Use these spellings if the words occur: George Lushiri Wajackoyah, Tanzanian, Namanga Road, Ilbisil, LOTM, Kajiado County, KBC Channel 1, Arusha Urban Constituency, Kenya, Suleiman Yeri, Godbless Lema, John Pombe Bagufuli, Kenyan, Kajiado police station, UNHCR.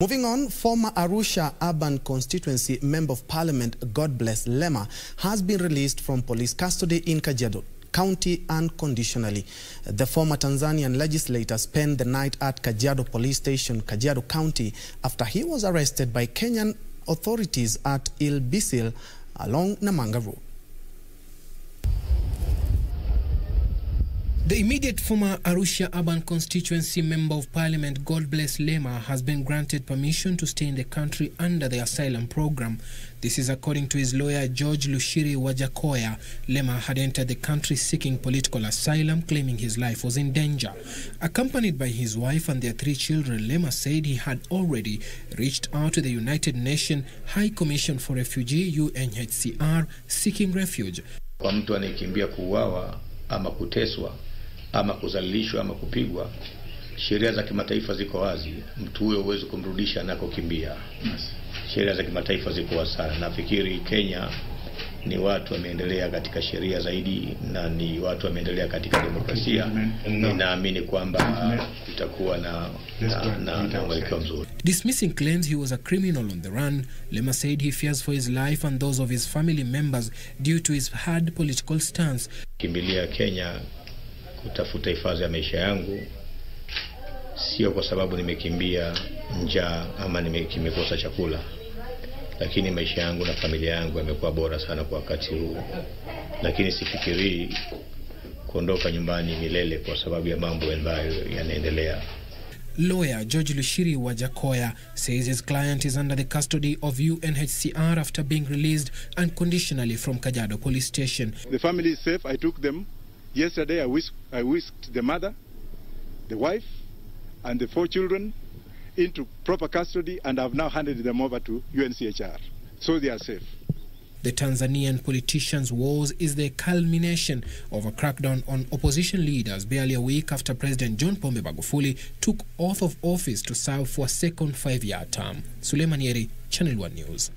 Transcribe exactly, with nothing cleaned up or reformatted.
Moving on, former Arusha Urban Constituency Member of Parliament Godbless Lema has been released from police custody in Kajiado County unconditionally. The former Tanzanian legislator spent the night at Kajiado Police Station, Kajiado County, after he was arrested by Kenyan authorities at Ilbisil along Namanga Road. The immediate former Arusha Urban Constituency Member of Parliament Godbless Lema has been granted permission to stay in the country under the asylum program. This is according to his lawyer George Lushiri Wajackoyah. Lema had entered the country seeking political asylum, claiming his life was in danger. Accompanied by his wife and their three children, Lema said he had already reached out to the United Nations High Commission for Refugees U N H C R seeking refuge. Ama kuzalilishwa ama kupigwa, sheria za kimataifa ziko wazi. Mtu huyo huwezi kumrudisha anakokimbia. Sheria za kimataifa ziko wazi sana. Nafikiri Kenya ni watu wameendelea katika sheria zaidi na ni watu wameendelea katika demokrasia. Ninaamini kwamba kutakuwa na na mwelekeo mzuri. Dismissing claims he was a criminal on the run, Lema said he fears for his life and those of his family members due to his hard political stance. Kimbilia Kenya kutafuta hifadhi ya maisha yangu sio kwa sababu nimekimbia njaa ama nimekosa chakula, lakini maisha yangu na familia yangu yamekuwa bora sana kwa wakati huu, lakini sifikiri kuondoka nyumbani milele kwa sababu ya mambo ambayo yanaendelea. Lawyer George Lushiri Wajackoyah says his client is under the custody of U N H C R after being released unconditionally from Kajiado Police Station. The family is safe. I took them. Yesterday I whisked, I whisked the mother, the wife, and the four children into proper custody, and I've now handed them over to U N H C R. So they are safe. The Tanzanian politicians' wars is the culmination of a crackdown on opposition leaders barely a week after President John Pombe Bagufuli took oath of office to serve for a second five-year term. Suleiman Yeri, Channel one News.